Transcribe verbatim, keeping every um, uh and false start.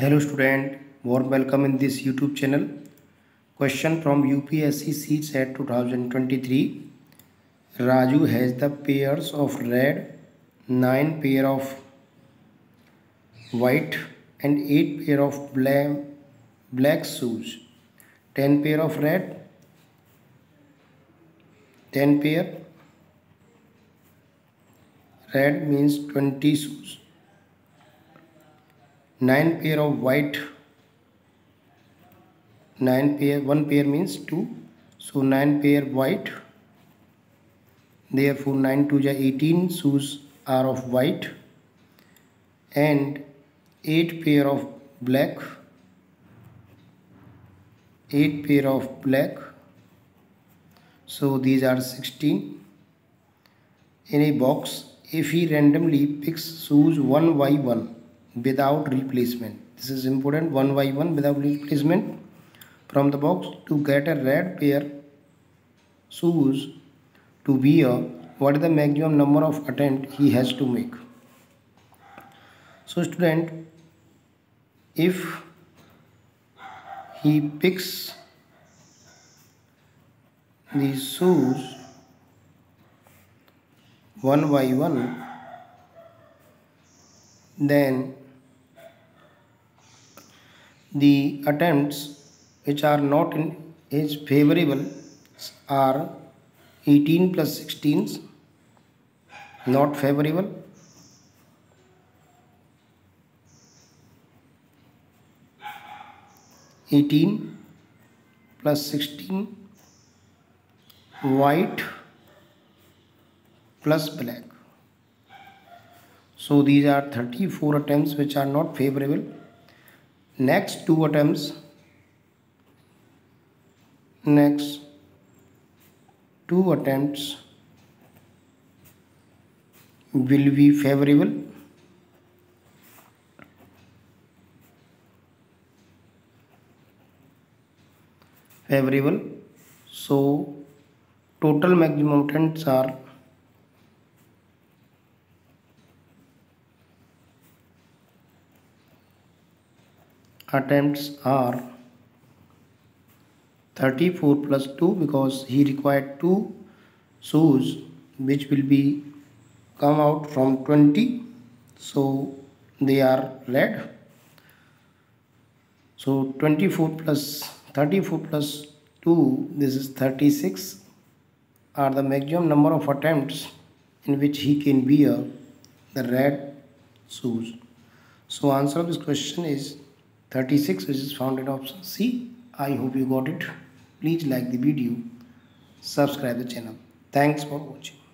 Hello student, warm welcome in this YouTube channel. Question from U P S C C SAT twenty twenty-three. Raju has the pairs of red, nine pair of white and eight pair of black, black shoes. ten pair of red, ten pair. Red means twenty shoes. nine pair of white, nine pair, one pair means two, so nine pair white, therefore nine to the eighteen shoes are of white, and eight pair of black, eight pair of black, so these are sixteen. In a box, if he randomly picks shoes one by one without replacement, this is important, one by one without replacement from the box to get a red pair shoes to wear, what is the maximum number of attempts he has to make? So student, if he picks these shoes one by one, then the attempts which are not in his favorable are eighteen plus sixteen, not favorable, eighteen plus sixteen, white plus black. So these are thirty-four attempts which are not favorable. Next two attempts, next two attempts will be favorable. Favorable. So total maximum attempts are attempts are thirty-four plus two, because he required two shoes which will be come out from twenty, so they are red. So twenty-four plus thirty-four plus two, this is thirty-six, are the maximum number of attempts in which he can wear the red shoes. So answer of this question is thirty-six, which is found in option C. I hope you got it. Please like the video, subscribe the channel. Thanks for watching.